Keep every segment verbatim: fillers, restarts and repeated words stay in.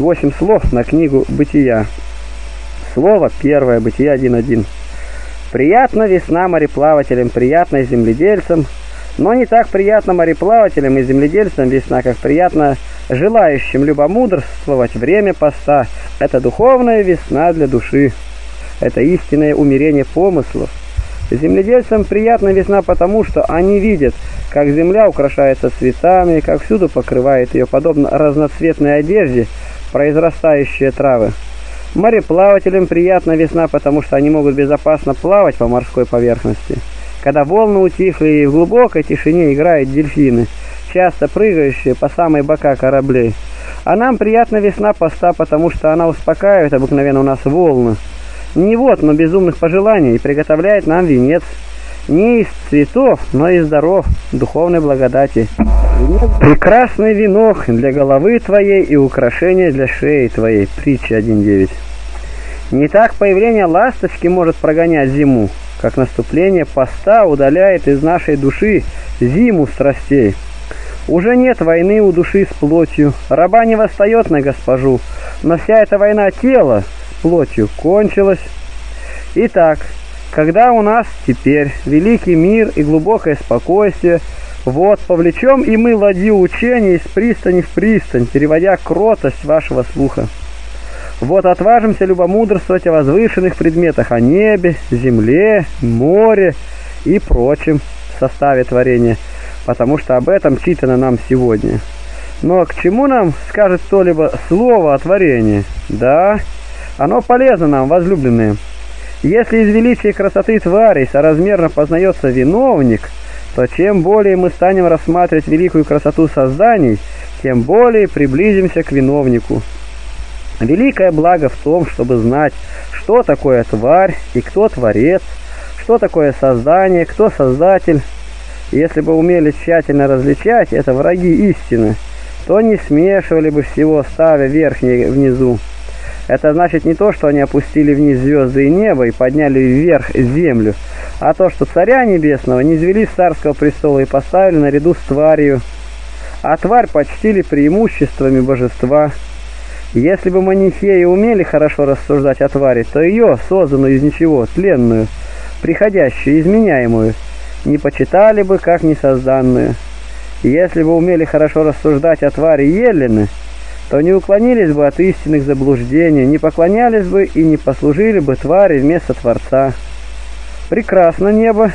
восемь слов на книгу «Бытия». Слово первое, Бытие один один. «Приятна весна мореплавателям, приятно и земледельцам, но не так приятно мореплавателям и земледельцам весна, как приятно желающим любомудрствовать время поста. Это духовная весна для души, это истинное умирение помыслов. Земледельцам приятна весна, потому что они видят, как земля украшается цветами, как всюду покрывает ее, подобно разноцветной одежде, произрастающие травы. Мореплавателям приятна весна, потому что они могут безопасно плавать по морской поверхности. Когда волны утихли и в глубокой тишине играют дельфины, часто прыгающие по самые бока кораблей. А нам приятна весна поста, потому что она успокаивает обыкновенно у нас волны. Не вот, но безумных пожеланий, и приготовляет нам венец. Не из цветов, но из даров духовной благодати. Прекрасный венок для головы твоей и украшение для шеи твоей». Притча один девять. Не так появление ласточки может прогонять зиму, как наступление поста удаляет из нашей души зиму страстей. Уже нет войны у души с плотью, раба не восстает на госпожу, но вся эта война тела с плотью кончилась. Итак, когда у нас теперь великий мир и глубокое спокойствие, вот повлечем и мы ладью учения из пристани в пристань, переводя кротость вашего слуха. Вот отважимся любомудрствовать о возвышенных предметах, о небе, земле, море и прочем составе творения, потому что об этом читано нам сегодня. Но к чему нам скажет кто-либо слово о творении? Да, оно полезно нам, возлюбленные. Если из величия красоты тварей соразмерно познается виновник, то чем более мы станем рассматривать великую красоту созданий, тем более приблизимся к виновнику. Великое благо в том, чтобы знать, что такое тварь и кто творец, что такое создание, кто создатель. Если бы умели тщательно различать это враги истины, то не смешивали бы всего, ставя верхнее внизу. Это значит не то, что они опустили вниз звезды и небо и подняли вверх землю, а то, что Царя Небесного низвели с царского престола и поставили наряду с тварью, а тварь почтили преимуществами божества. Если бы манихеи умели хорошо рассуждать о твари, то ее, созданную из ничего, тленную, приходящую, изменяемую, не почитали бы как несозданную. Если бы умели хорошо рассуждать о твари Елены, то не уклонились бы от истинных заблуждений, не поклонялись бы и не послужили бы твари вместо Творца. Прекрасно небо,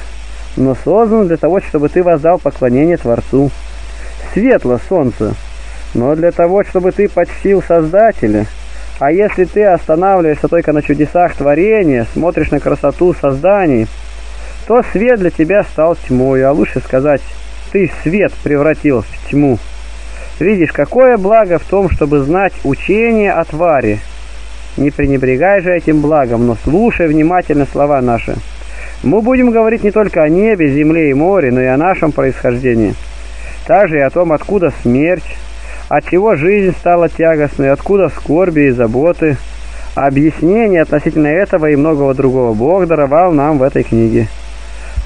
но создано для того, чтобы ты воздал поклонение Творцу. Светло солнце, но для того, чтобы ты почтил Создателя. А если ты останавливаешься только на чудесах творения, смотришь на красоту созданий, то свет для тебя стал тьмой, а лучше сказать, ты свет превратил в тьму. Видишь, какое благо в том, чтобы знать учение о твари. Не пренебрегай же этим благом, но слушай внимательно слова наши. Мы будем говорить не только о небе, земле и море, но и о нашем происхождении. Также и о том, откуда смерть, отчего жизнь стала тягостной, откуда скорби и заботы. Объяснение относительно этого и многого другого Бог даровал нам в этой книге.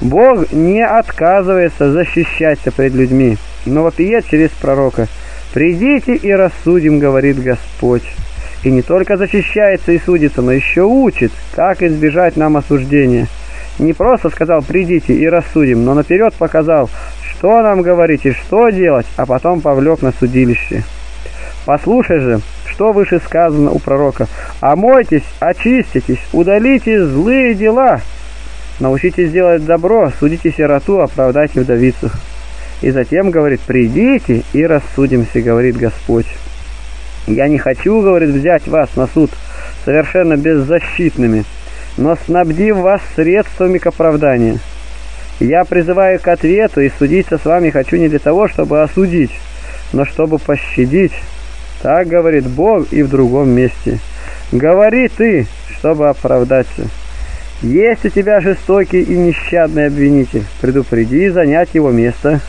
Бог не отказывается защищаться пред людьми, но вопиет через пророка: «Придите и рассудим, говорит Господь». И не только защищается и судится, но еще учит, как избежать нам осуждения. Не просто сказал «придите и рассудим», но наперед показал, что нам говорить и что делать, а потом повлек на судилище. Послушай же, что выше сказано у пророка: «Омойтесь, очиститесь, удалите злые дела, научитесь делать добро, судите сироту, оправдайте вдовицу». И затем говорит: «Придите и рассудимся, говорит Господь». «Я не хочу, — говорит, — взять вас на суд совершенно беззащитными, но снабдив вас средствами к оправданию. Я призываю к ответу, и судиться с вами хочу не для того, чтобы осудить, но чтобы пощадить». Так говорит Бог и в другом месте: «Говори ты, чтобы оправдаться. Есть у тебя жестокий и нещадный обвинитель, предупреди занять его место,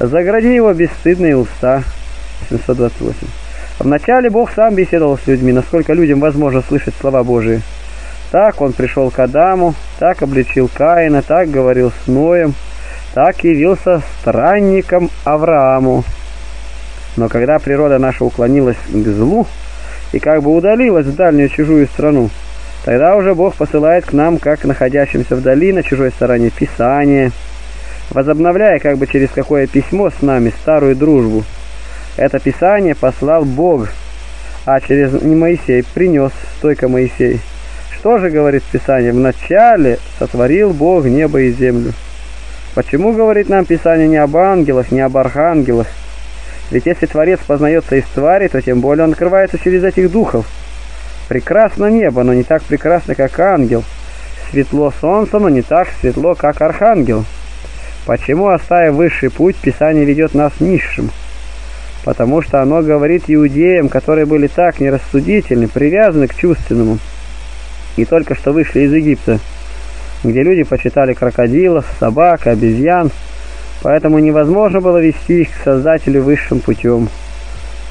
загради его бесстыдные уста». семьсот двадцать восемь. Вначале Бог сам беседовал с людьми, насколько людям возможно слышать слова Божии. Так он пришел к Адаму, так обличил Каина, так говорил с Ноем, так явился странником Аврааму. Но когда природа наша уклонилась к злу и как бы удалилась в дальнюю чужую страну. Тогда уже Бог посылает к нам, как находящимся вдали на чужой стороне, Писание, возобновляя как бы через какое письмо с нами старую дружбу. Это Писание послал Бог, а через не Моисей принес, стойко Моисей. Что же говорит Писание? Вначале сотворил Бог небо и землю. Почему говорит нам Писание не об ангелах, не об архангелах? Ведь если Творец познается из твари, то тем более он открывается через этих духов. Прекрасно небо, но не так прекрасно, как ангел. Светло солнце, но не так светло, как архангел. Почему, оставив высший путь, Писание ведет нас низшим? Потому что оно говорит иудеям, которые были так нерассудительны, привязаны к чувственному, и только что вышли из Египта, где люди почитали крокодилов, собак, обезьян, поэтому невозможно было вести их к Создателю высшим путем.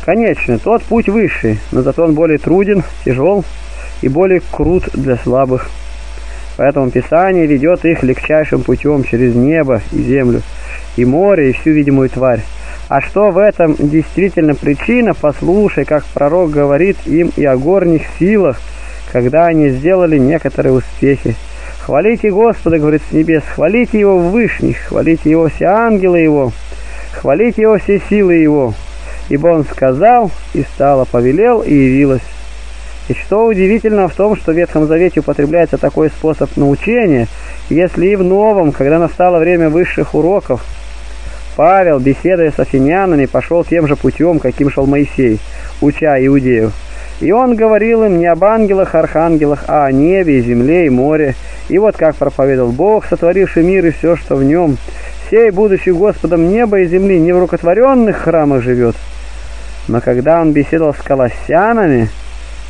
Конечно, тот путь высший, но зато он более труден, тяжел и более крут для слабых. Поэтому Писание ведет их легчайшим путем через небо и землю, и море, и всю видимую тварь. А что в этом действительно причина, послушай, как пророк говорит им и о горних силах, когда они сделали некоторые успехи. «Хвалите Господа, — говорит с небес, — хвалите Его в вышних, хвалите Его все ангелы Его, хвалите Его все силы Его, ибо Он сказал, и стало, повелел, и явилось». И что удивительно в том, что в Ветхом Завете употребляется такой способ научения, если и в Новом, когда настало время высших уроков, Павел, беседуя с афинянами, пошел тем же путем, каким шел Моисей, уча иудеев. И он говорил им не об ангелах, архангелах, а о небе, и земле, и море. И вот как проповедовал Бог, сотворивший мир и все, что в нем. Сей, будучи Господом неба и земли, не в рукотворенных храмах живет. Но когда он беседовал с колоссянами,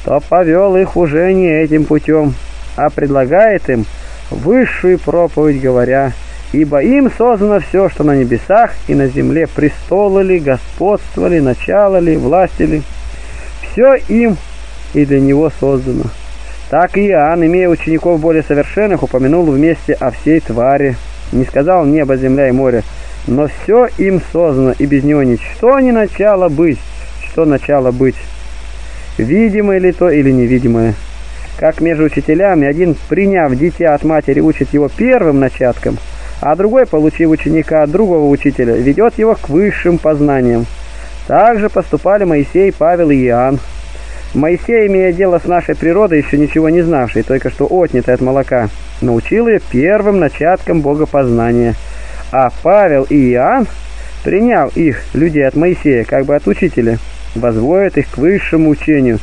то повел их уже не этим путем, а предлагает им высшую проповедь, говоря: «Ибо им создано все, что на небесах и на земле, престолы ли, господства ли, начала ли, власти ли. Все им и для него создано». Так и Иоанн, имея учеников более совершенных, упомянул вместе о всей твари. Не сказал небо, земля и море, но все им создано, и без него ничто не начало быть, что начало быть. Видимое ли то или невидимое? Как между учителями один, приняв дитя от матери, учит его первым начаткам, а другой, получив ученика от другого учителя, ведет его к высшим познаниям. Так же поступали Моисей, Павел и Иоанн. Моисей, имея дело с нашей природой, еще ничего не знавшей, только что отнятой от молока, научил ее первым начаткам богопознания. А Павел и Иоанн, приняв их, людей от Моисея, как бы от учителя, возводят их к высшему учению,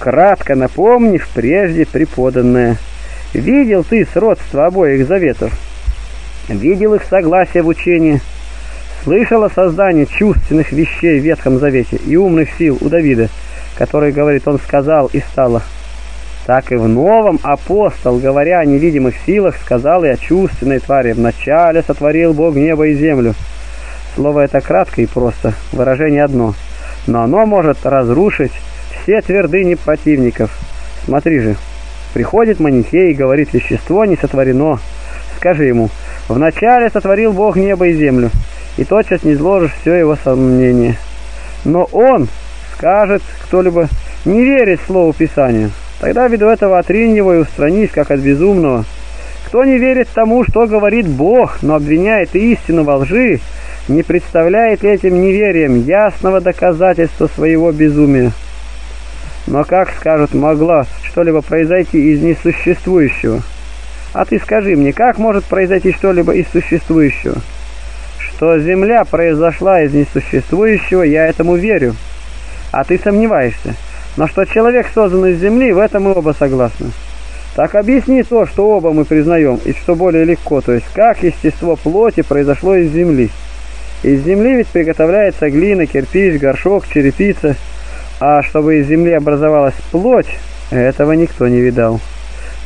кратко напомнив прежде преподанное. Видел ты сродство обоих заветов? Видел их согласие в учении, слышал о создании чувственных вещей в Ветхом Завете и умных сил у Давида, который говорит: «Он сказал, и стало». Так и в Новом апостол, говоря о невидимых силах, сказал и о чувственной твари: «Вначале сотворил Бог небо и землю». Слово это кратко и просто, выражение одно, но оно может разрушить все твердыни противников. Смотри же, приходит Манихей и говорит: «Вещество не сотворено». Скажи ему: «Вначале сотворил Бог небо и землю», и тотчас не изложишь все его сомнение. Но он скажет, кто-либо, не верит слову Писания. Тогда ввиду этого отринь его и устранись, как от безумного. Кто не верит тому, что говорит Бог, но обвиняет истину во лжи, не представляет этим неверием ясного доказательства своего безумия. Но как, скажут, могла что-либо произойти из несуществующего? А ты скажи мне, как может произойти что-либо из существующего? Что земля произошла из несуществующего, я этому верю. А ты сомневаешься. Но что человек создан из земли, в этом мы оба согласны. Так объясни то, что оба мы признаем, и что более легко, то есть как естество плоти произошло из земли. Из земли ведь приготовляется глина, кирпич, горшок, черепица. А чтобы из земли образовалась плоть, этого никто не видал.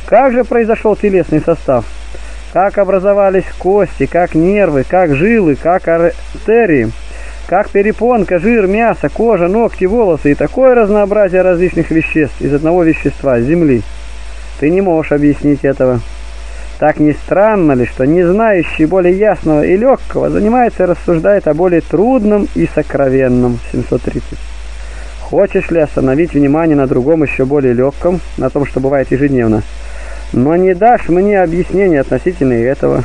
Как же произошел телесный состав? Как образовались кости, как нервы, как жилы, как артерии, как перепонка, жир, мясо, кожа, ногти, волосы и такое разнообразие различных веществ из одного вещества, земли? Ты не можешь объяснить этого. Так не странно ли, что не знающий более ясного и легкого занимается и рассуждает о более трудном и сокровенном? семьсот тридцать. Хочешь ли остановить внимание на другом, еще более легком, на том, что бывает ежедневно? Но не дашь мне объяснения относительно этого.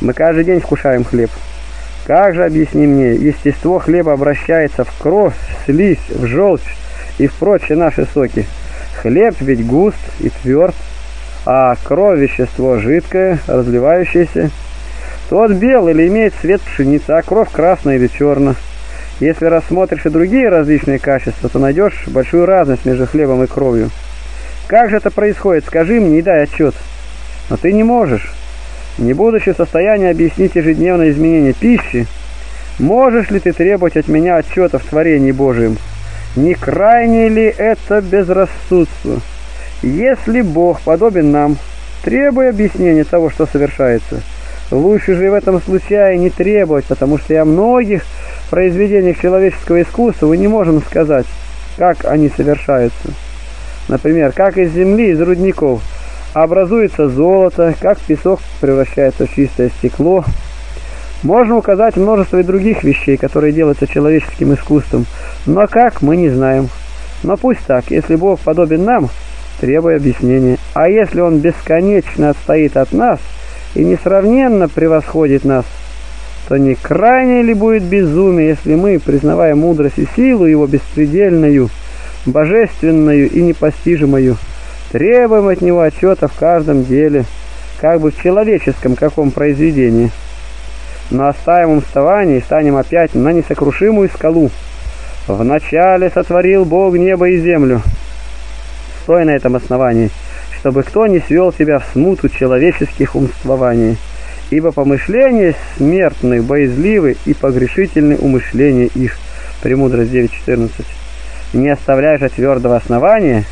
Мы каждый день вкушаем хлеб. Как же, объясни мне, естество хлеба обращается в кровь, в слизь, в желчь и в прочие наши соки? Хлеб ведь густ и тверд, а кровь – вещество жидкое, разливающееся. Тот бел или имеет цвет пшеницы, а кровь красная или черная. Если рассмотришь и другие различные качества, то найдешь большую разность между хлебом и кровью. Как же это происходит, скажи мне и дай отчет. Но ты не можешь. Не будучи в состоянии объяснить ежедневное изменение пищи, можешь ли ты требовать от меня отчета в творении Божьем? Не крайне ли это безрассудство? Если Бог подобен нам, требуй объяснения того, что совершается. Лучше же в этом случае не требовать, потому что и о многих произведениях человеческого искусства мы не можем сказать, как они совершаются. Например, как из земли, из рудников образуется золото, как песок превращается в чистое стекло. Можно указать множество и других вещей, которые делаются человеческим искусством, но как, мы не знаем. Но пусть так, если Бог подобен нам, требуя объяснения. А если Он бесконечно отстоит от нас и несравненно превосходит нас, то не крайне ли будет безумие, если мы, признавая мудрость и силу Его беспредельную, божественную и непостижимую, требуем от Него отчета в каждом деле, как бы в человеческом каком произведении. Но оставим уставание и станем опять на несокрушимую скалу. «Вначале сотворил Бог небо и землю». Стой на этом основании, чтобы кто не свел тебя в смуту человеческих умствований, ибо помышления смертны, боязливы и погрешительны умышления их. Премудрость девять четырнадцать. Не оставляй же твердого основания,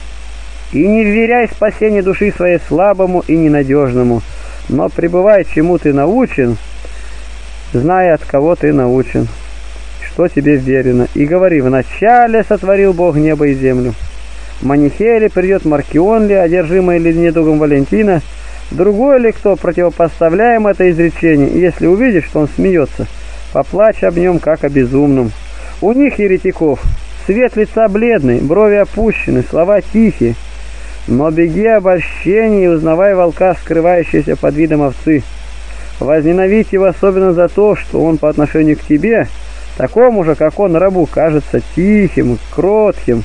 и не вверяй спасение души своей слабому и ненадежному, но пребывай, чему ты научен, зная, от кого ты научен, что тебе верено, и говори: «Вначале сотворил Бог небо и землю». Манихей ли придет, Маркион ли, одержимый ли недугом Валентина, другой ли кто, противопоставляем это изречение, если увидишь, что он смеется, поплачь об нем, как о безумном. У них, еретиков, цвет лица бледный, брови опущены, слова тихие. Но беги обольщение и узнавай волка, скрывающегося под видом овцы. Возненавидь его особенно за то, что он по отношению к тебе, такому же, как он, рабу, кажется тихим, кротким,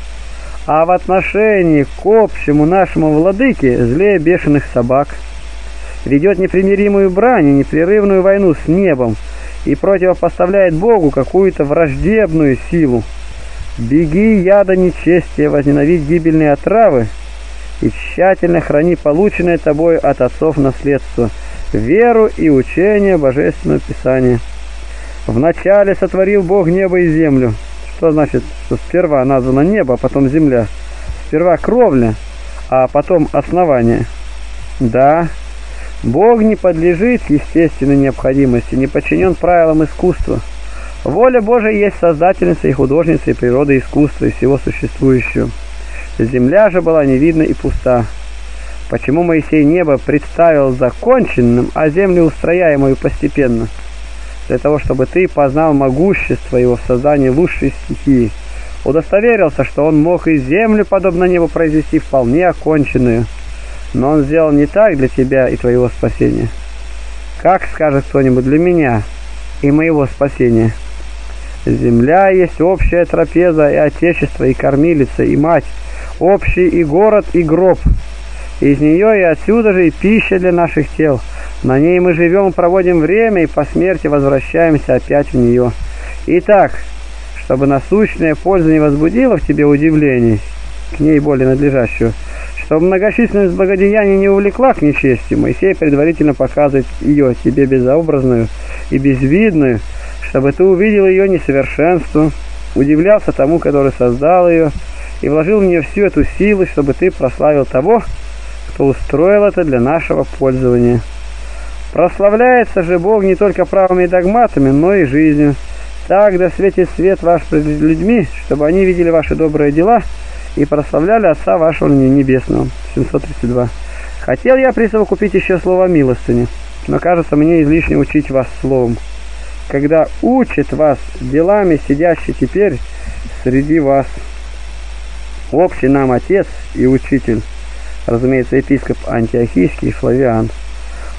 а в отношении к общему нашему владыке злее бешеных собак. Ведет непримиримую брань и непрерывную войну с небом и противопоставляет Богу какую-то враждебную силу. Беги яда нечестия, возненавидь гибельные отравы и тщательно храни полученное тобой от отцов наследство, веру и учение Божественного Писания. Вначале сотворил Бог небо и землю. Что значит, что сперва названо небо, а потом земля? Сперва кровля, а потом основание. Да, Бог не подлежит естественной необходимости, не подчинен правилам искусства. Воля Божия есть создательница и художница и природы искусства и всего существующего. Земля же была невидна и пуста. Почему Моисей небо представил законченным, а землю устрояемую постепенно? Для того, чтобы ты познал могущество его в создании лучшей стихии, удостоверился, что он мог и землю, подобно небу, произвести вполне оконченную. Но он сделал не так для тебя и твоего спасения. Как, скажет кто-нибудь, для меня и моего спасения? Земля есть общая трапеза, и отечество, и кормилица, и мать, общий и город, и гроб. Из нее и отсюда же и пища для наших тел. На ней мы живем, проводим время и по смерти возвращаемся опять в нее. Итак, чтобы насущная польза не возбудила в тебе удивлений, к ней более надлежащего, чтобы многочисленность благодеяний не увлекла к нечестию, Моисей предварительно показывает ее тебе безобразную и безвидную, чтобы ты увидел ее несовершенство, удивлялся тому, который создал ее, и вложил в нее всю эту силу, чтобы ты прославил того, кто устроил это для нашего пользования. Прославляется же Бог не только правами и догматами, но и жизнью. Так да светит свет ваш пред людьми, чтобы они видели ваши добрые дела и прославляли Отца вашего Небесного. семьсот тридцать два. Хотел я присовокупить еще слово милостыни, но кажется мне излишне учить вас словом, когда учит вас делами сидящий теперь среди вас. Общий нам отец и учитель, разумеется, епископ антиохийский Флавиан.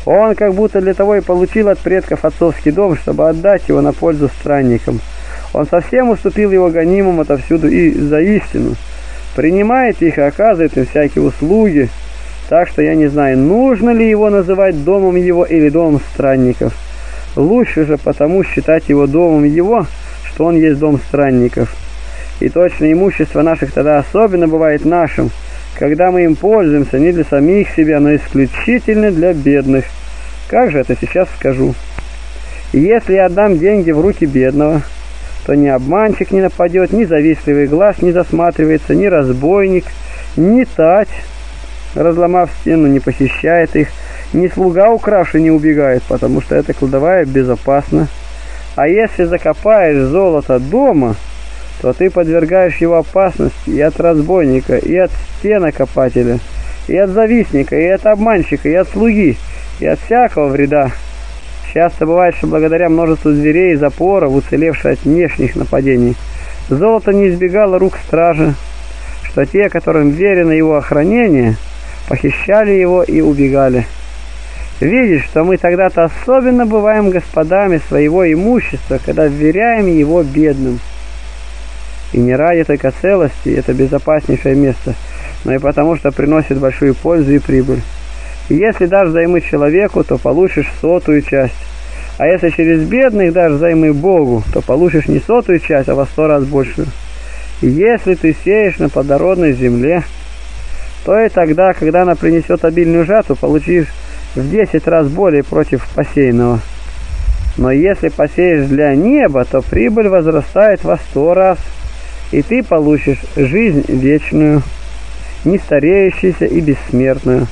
Он как будто для того и получил от предков отцовский дом, чтобы отдать его на пользу странникам. Он совсем уступил его гонимым отовсюду и за истину, принимает их и оказывает им всякие услуги, так что я не знаю, нужно ли его называть домом его или домом странников. Лучше же потому считать его домом его, что он есть дом странников. И точно имущество наших тогда особенно бывает нашим, когда мы им пользуемся не для самих себя, но исключительно для бедных. Как же это сейчас скажу? Если я отдам деньги в руки бедного, то ни обманщик не нападет, ни завистливый глаз не засматривается, ни разбойник, ни тать, разломав стену, не похищает их, ни слуга, укравший, не убегает, потому что эта кладовая безопасна. А если закопаешь золото дома, то ты подвергаешь его опасности и от разбойника, и от стенокопателя, и от завистника, и от обманщика, и от слуги, и от всякого вреда. Часто бывает, что благодаря множеству зверей и запоров, уцелевших от внешних нападений, золото не избегало рук стражи, что те, которым верено его охранение, похищали его и убегали. Видишь, что мы тогда-то особенно бываем господами своего имущества, когда вверяем его бедным. И не ради только целости, это безопаснейшее место, но и потому, что приносит большую пользу и прибыль. Если дашь займы человеку, то получишь сотую часть. А если через бедных дашь займы Богу, то получишь не сотую часть, а во сто раз большую. Если ты сеешь на плодородной земле, то и тогда, когда она принесет обильную жатву, получишь в десять раз более против посеянного. Но если посеешь для неба, то прибыль возрастает во сто раз, и ты получишь жизнь вечную, нестареющуюся и бессмертную.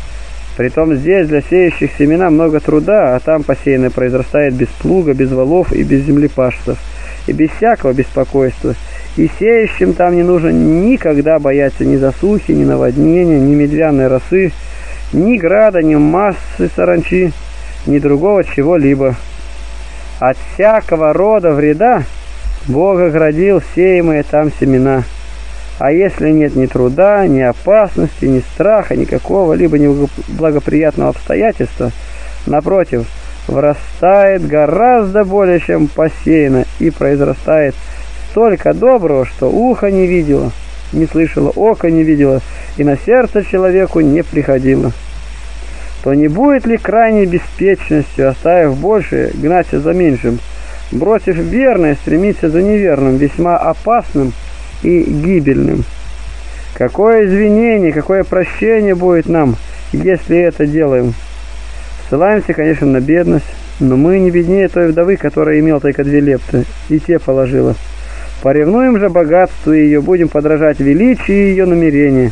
Притом здесь для сеющих семена много труда, а там посеянное произрастает без плуга, без валов и без землепашцев, и без всякого беспокойства. И сеющим там не нужно никогда бояться ни засухи, ни наводнения, ни медвяной росы, ни града, ни массы саранчи, ни другого чего-либо. От всякого рода вреда Бог оградил сеемые там семена. А если нет ни труда, ни опасности, ни страха, ни какого-либо неблагоприятного обстоятельства, напротив, вырастает гораздо более, чем посеяно, и произрастает столько доброго, что ухо не видело, не слышало, око не видело, и на сердце человеку не приходило. То не будет ли крайней беспечностью, оставив большее, гнаться за меньшим, бросив верное, стремиться за неверным, весьма опасным и гибельным? Какое извинение, какое прощение будет нам, если это делаем? Ссылаемся, конечно, на бедность, но мы не беднее той вдовы, которая имела только две лепты, и те положила. Поревнуем же богатству ее, будем подражать величию ее намерения,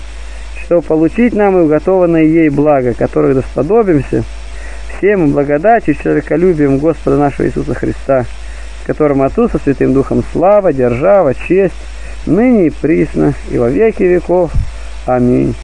чтобы получить нам и уготованное ей благо, которых досподобимся всем благодатью и человеколюбием Господа нашего Иисуса Христа, которому Отцу со Святым Духом слава, держава, честь, ныне и присно, и во веки веков. Аминь.